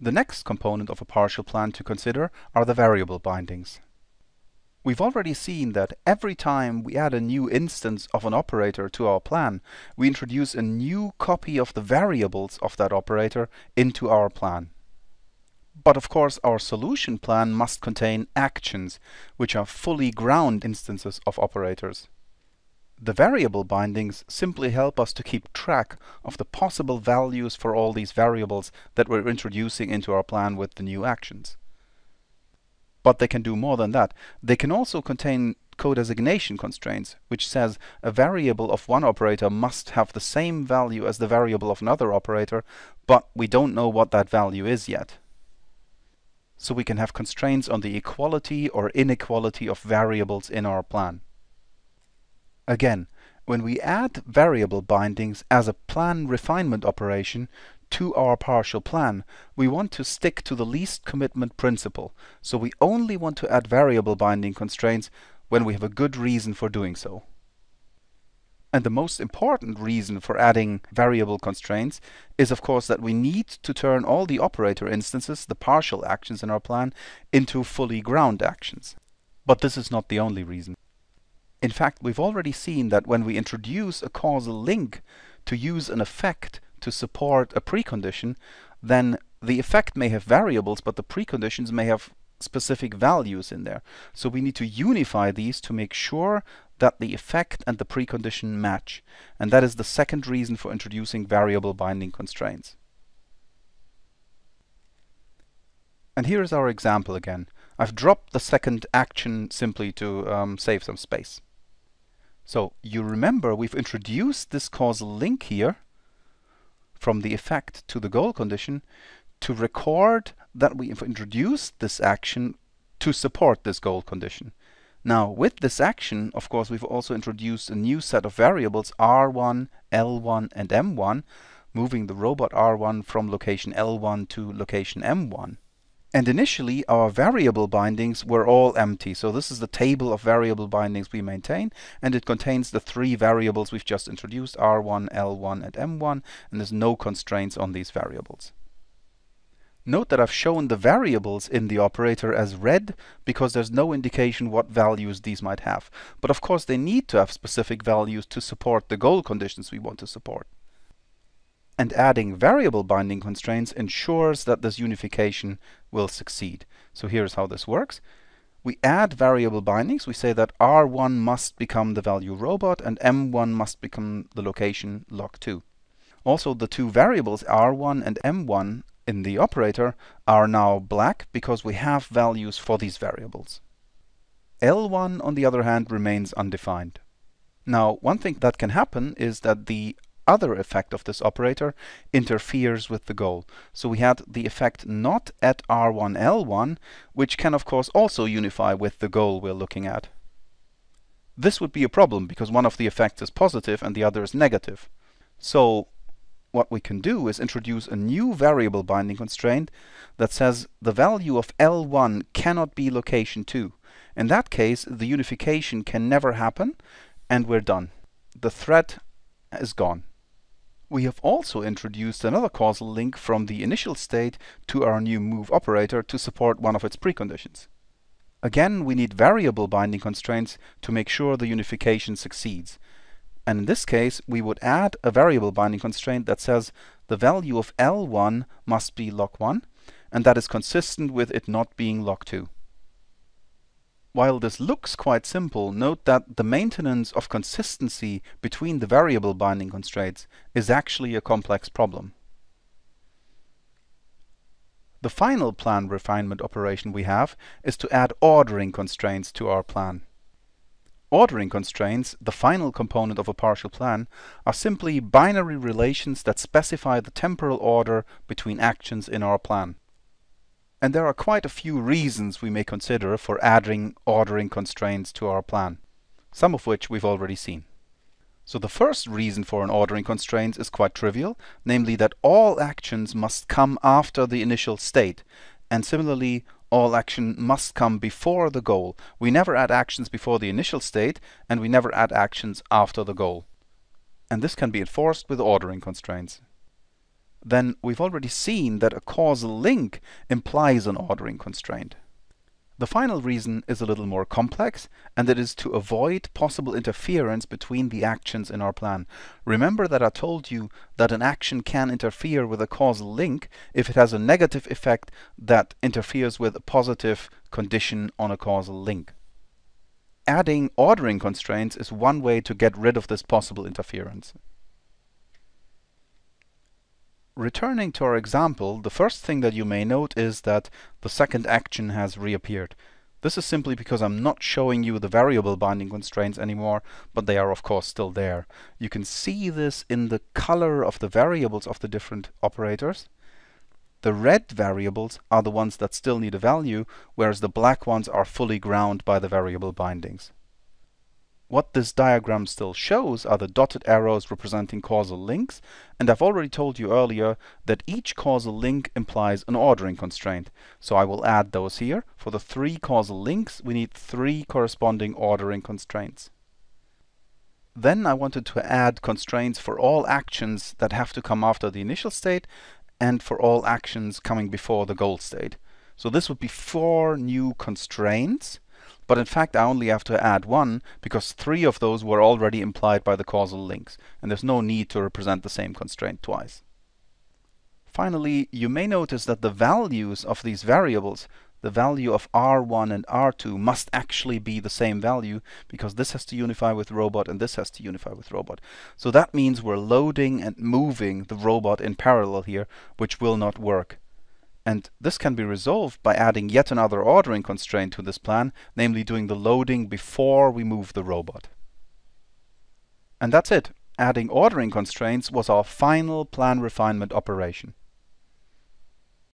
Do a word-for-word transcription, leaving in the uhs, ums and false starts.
The next component of a partial plan to consider are the variable bindings. We've already seen that every time we add a new instance of an operator to our plan, we introduce a new copy of the variables of that operator into our plan. But of course our solution plan must contain actions, which are fully ground instances of operators. The variable bindings simply help us to keep track of the possible values for all these variables that we're introducing into our plan with the new actions. But they can do more than that. They can also contain co-designation constraints, which says a variable of one operator must have the same value as the variable of another operator, but we don't know what that value is yet. So we can have constraints on the equality or inequality of variables in our plan. Again, when we add variable bindings as a plan refinement operation to our partial plan, we want to stick to the least commitment principle, so we only want to add variable binding constraints when we have a good reason for doing so. And the most important reason for adding variable constraints is, of course, that we need to turn all the operator instances, the partial actions in our plan, into fully ground actions. But this is not the only reason. In fact, we've already seen that when we introduce a causal link to use an effect to support a precondition, then the effect may have variables, but the preconditions may have specific values in there. So we need to unify these to make sure that the effect and the precondition match. And that is the second reason for introducing variable binding constraints. And here is our example again. I've dropped the second action simply to um, save some space. So you remember we've introduced this causal link here from the effect to the goal condition to record that we have introduced this action to support this goal condition. Now with this action, of course, we've also introduced a new set of variables R one, L one and M one, moving the robot R one from location L one to location M one. And initially our variable bindings were all empty. So this is the table of variable bindings we maintain, and it contains the three variables we've just introduced, R one, L one and M one, and there's no constraints on these variables. Note that I've shown the variables in the operator as red because there's no indication what values these might have. But of course they need to have specific values to support the goal conditions we want to support. And adding variable binding constraints ensures that this unification will succeed. So here's how this works. We add variable bindings. We say that R one must become the value robot and M one must become the location log two. Also, the two variables R one and M one in the operator are now black because we have values for these variables. L one, on the other hand, remains undefined. Now, one thing that can happen is that the other effect of this operator interferes with the goal. So we had the effect not at R one, L one, which can of course also unify with the goal we're looking at. This would be a problem because one of the effects is positive and the other is negative. So what we can do is introduce a new variable binding constraint that says the value of L one cannot be location two. In that case, the unification can never happen and we're done. The threat is gone. We have also introduced another causal link from the initial state to our new move operator to support one of its preconditions. Again, we need variable binding constraints to make sure the unification succeeds. And in this case, we would add a variable binding constraint that says the value of L one must be log one, and that is consistent with it not being log two. While this looks quite simple, note that the maintenance of consistency between the variable binding constraints is actually a complex problem. The final plan refinement operation we have is to add ordering constraints to our plan. Ordering constraints, the final component of a partial plan, are simply binary relations that specify the temporal order between actions in our plan. And there are quite a few reasons we may consider for adding ordering constraints to our plan, some of which we've already seen. So the first reason for an ordering constraint is quite trivial, namely that all actions must come after the initial state, and similarly all action must come before the goal. We never add actions before the initial state, and we never add actions after the goal. And this can be enforced with ordering constraints. then we've already seen that a causal link implies an ordering constraint. The final reason is a little more complex, and it is to avoid possible interference between the actions in our plan. Remember that I told you that an action can interfere with a causal link if it has a negative effect that interferes with a positive condition on a causal link. Adding ordering constraints is one way to get rid of this possible interference. Returning to our example, the first thing that you may note is that the second action has reappeared. This is simply because I'm not showing you the variable binding constraints anymore, but they are of course still there. You can see this in the color of the variables of the different operators. The red variables are the ones that still need a value, whereas the black ones are fully ground by the variable bindings. What this diagram still shows are the dotted arrows representing causal links, and I've already told you earlier that each causal link implies an ordering constraint. So I will add those here. For the three causal links, we need three corresponding ordering constraints. Then I wanted to add constraints for all actions that have to come after the initial state and for all actions coming before the goal state. So this would be four new constraints. But in fact I only have to add one, because three of those were already implied by the causal links, and there's no need to represent the same constraint twice. Finally, you may notice that the values of these variables, the value of R one and R two, must actually be the same value, because this has to unify with robot and this has to unify with robot. So that means we're loading and moving the robot in parallel here, which will not work. And this can be resolved by adding yet another ordering constraint to this plan, namely doing the loading before we move the robot. And that's it. Adding ordering constraints was our final plan refinement operation.